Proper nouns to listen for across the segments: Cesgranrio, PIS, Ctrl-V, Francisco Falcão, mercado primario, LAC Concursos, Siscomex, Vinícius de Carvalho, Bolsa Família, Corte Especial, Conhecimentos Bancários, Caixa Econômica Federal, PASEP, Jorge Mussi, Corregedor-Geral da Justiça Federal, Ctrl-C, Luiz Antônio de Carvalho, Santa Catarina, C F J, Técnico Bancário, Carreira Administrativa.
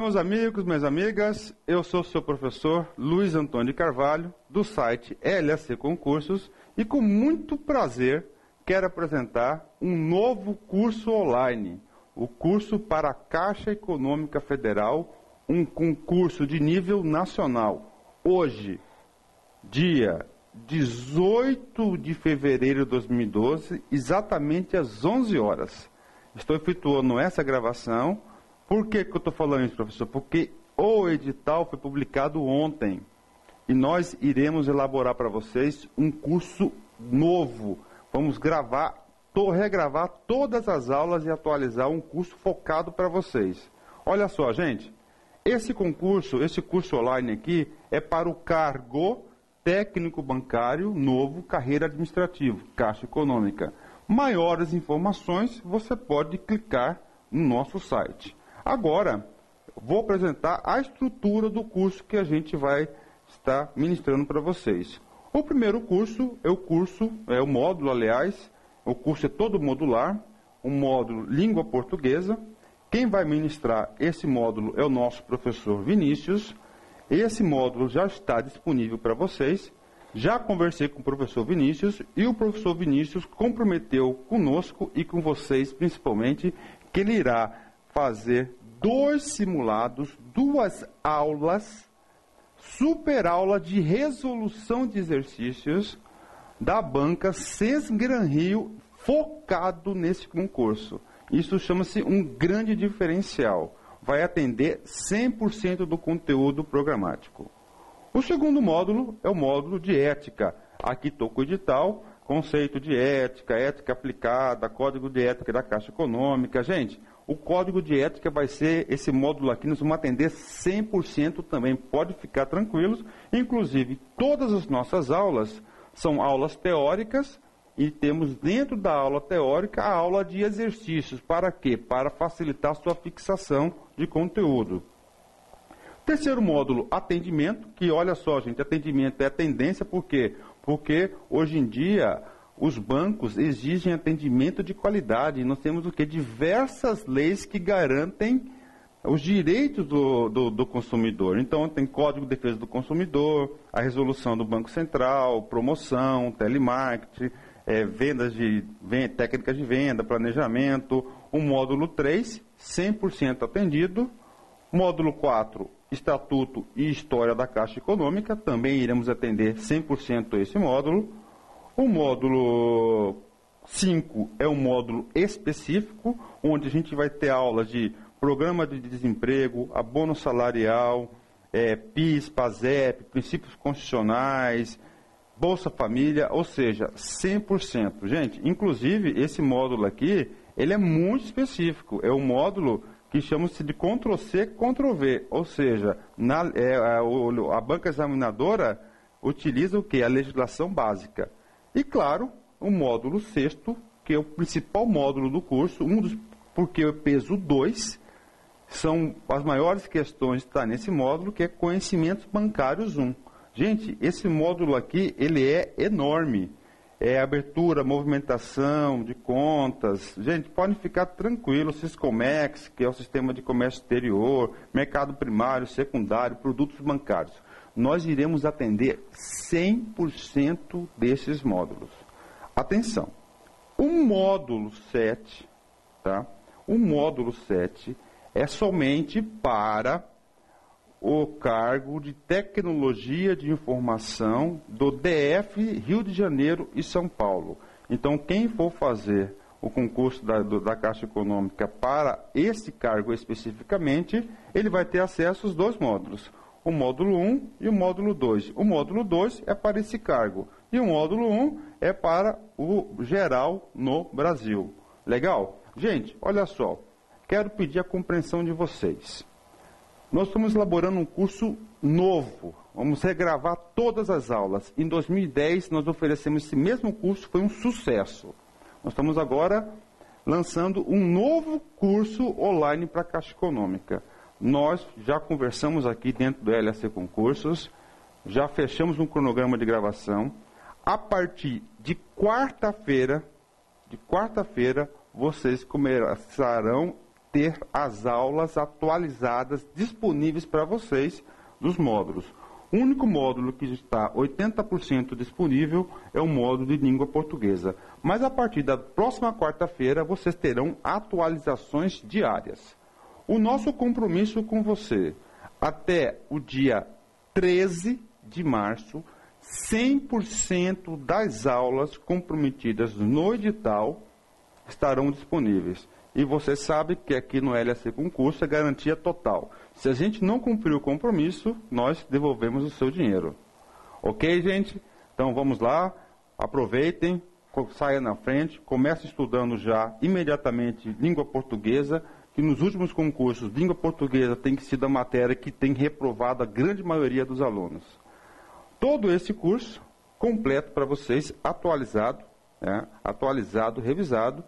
Olá, meus amigos, minhas amigas, eu sou o seu professor Luiz Antônio de Carvalho, do site LAC Concursos, e com muito prazer quero apresentar um novo curso online, o curso para a Caixa Econômica Federal, um concurso de nível nacional. Hoje, dia 18 de fevereiro de 2012, exatamente às 11 horas. Estou efetuando essa gravação. Por que que eu estou falando isso, professor? Porque o edital foi publicado ontem e nós iremos elaborar para vocês um curso novo. Vamos gravar, regravar todas as aulas e atualizar um curso focado para vocês. Olha só, gente, esse curso online aqui é para o cargo técnico bancário novo, carreira administrativa, Caixa Econômica. Maiores informações você pode clicar no nosso site. Agora, vou apresentar a estrutura do curso que a gente vai estar ministrando para vocês. O primeiro curso é o curso é todo modular, o módulo Língua Portuguesa. Quem vai ministrar esse módulo é o nosso professor Vinícius. Esse módulo já está disponível para vocês. Já conversei com o professor Vinícius e o professor Vinícius comprometeu conosco e com vocês, principalmente, que ele irá fazer 2 simulados, 2 aulas, super aula de resolução de exercícios da banca Cesgranrio focado nesse concurso. Isso chama-se um grande diferencial. Vai atender 100% do conteúdo programático. O segundo módulo é o módulo de ética. Aqui estou com o edital, conceito de ética, ética aplicada, código de ética da Caixa Econômica. Gente, o código de ética vai ser, esse módulo aqui, nós vamos atender 100% também, pode ficar tranquilos. Inclusive, todas as nossas aulas são aulas teóricas e temos dentro da aula teórica a aula de exercícios. Para quê? Para facilitar a sua fixação de conteúdo. Terceiro módulo, atendimento, que olha só, gente, atendimento é a tendência, por quê? Porque hoje em dia os bancos exigem atendimento de qualidade. Nós temos o quê? Diversas leis que garantem os direitos do consumidor. Então, tem Código de Defesa do Consumidor, a resolução do Banco Central, promoção, telemarketing, técnicas de venda, planejamento. O módulo 3, 100% atendido. Módulo 4, Estatuto e História da Caixa Econômica. Também iremos atender 100% esse módulo. O módulo 5 é um módulo específico, onde a gente vai ter aulas de programa de desemprego, abono salarial, PIS, PASEP, princípios constitucionais, Bolsa Família, ou seja, 100%. Gente, inclusive, esse módulo aqui, ele é muito específico. É um módulo que chama-se de Ctrl-C, Ctrl-V, ou seja, a banca examinadora utiliza o quê? A legislação básica. E, claro, o módulo 6º, que é o principal módulo do curso, porque o peso 2, são as maiores questões que está nesse módulo, que é Conhecimentos Bancários 1. Gente, esse módulo aqui, ele é enorme. É abertura, movimentação de contas. Gente, podem ficar tranquilos, Siscomex, que é o sistema de comércio exterior, mercado primário, secundário, produtos bancários. Nós iremos atender 100% desses módulos. Atenção, o módulo 7, tá? O módulo 7 é somente para o cargo de tecnologia de informação do DF, Rio de Janeiro e São Paulo. Então, quem for fazer o concurso da Caixa Econômica para esse cargo especificamente, ele vai ter acesso aos 2 módulos. O módulo 1 e o módulo 2. O módulo 2 é para esse cargo. E o módulo 1 é para o geral no Brasil. Legal? Gente, olha só. Quero pedir a compreensão de vocês. Nós estamos elaborando um curso novo. Vamos regravar todas as aulas. Em 2010, nós oferecemos esse mesmo curso. Foi um sucesso. Nós estamos agora lançando um novo curso online para a Caixa Econômica. Nós já conversamos aqui dentro do LAC Concursos, já fechamos um cronograma de gravação. A partir de quarta-feira, vocês começarão ter as aulas atualizadas disponíveis para vocês dos módulos. O único módulo que está 80% disponível é o módulo de língua portuguesa. Mas a partir da próxima quarta-feira, vocês terão atualizações diárias. O nosso compromisso com você, até o dia 13 de março, 100% das aulas comprometidas no edital estarão disponíveis. E você sabe que aqui no LAC Concursos é garantia total. Se a gente não cumprir o compromisso, nós devolvemos o seu dinheiro. Ok, gente? Então vamos lá, aproveitem, saia na frente, comece estudando já imediatamente língua portuguesa, que nos últimos concursos, língua portuguesa tem sido a matéria que tem reprovado a grande maioria dos alunos. Todo esse curso completo para vocês, atualizado, né? Atualizado, revisado,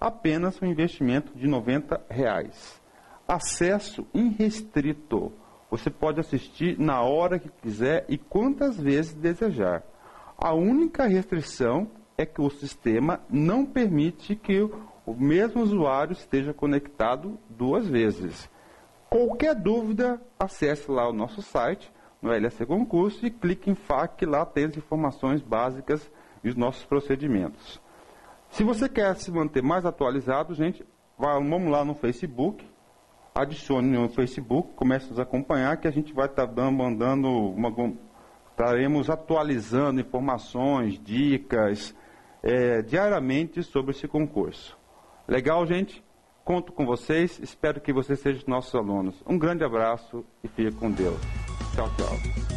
apenas um investimento de R$90. Acesso irrestrito. Você pode assistir na hora que quiser e quantas vezes desejar. A única restrição é que o sistema não permite que o mesmo usuário esteja conectado duas vezes. Qualquer dúvida, acesse lá o nosso site, no LAC Concursos, e clique em FAQ, lá tem as informações básicas e os nossos procedimentos. Se você quer se manter mais atualizado, gente, vamos lá no Facebook, adicione no Facebook, comece a nos acompanhar, que a gente vai estar estaremos atualizando informações, dicas, diariamente sobre esse concurso. Legal, gente? Conto com vocês, espero que vocês sejam nossos alunos. Um grande abraço e fique com Deus. Tchau, tchau.